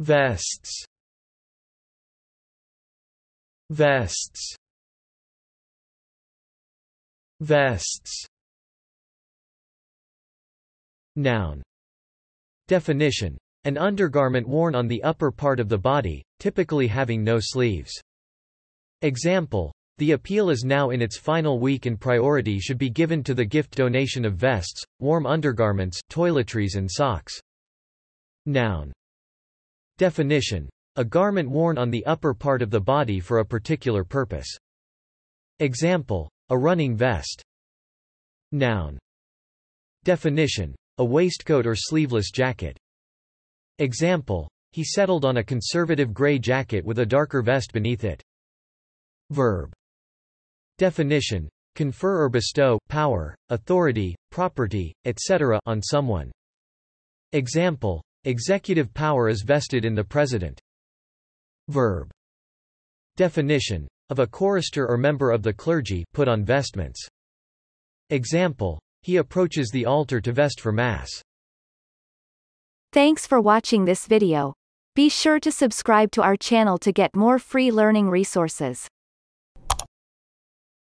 Vests. Vests. Vests. Noun. Definition. An undergarment worn on the upper part of the body, typically having no sleeves. Example. The appeal is now in its final week and priority should be given to the gift donation of vests, warm undergarments, toiletries and socks. Noun. Definition. A garment worn on the upper part of the body for a particular purpose. Example. A running vest. Noun. Definition. A waistcoat or sleeveless jacket. Example. He settled on a conservative gray jacket with a darker vest beneath it. Verb. Definition. Confer or bestow power, authority, property, etc. on someone. Example. Executive power is vested in the president. Verb. Definition. Of a chorister or member of the clergy put on vestments. Example. He approaches the altar to vest for mass. Thanks for watching this video. Be sure to subscribe to our channel to get more free learning resources.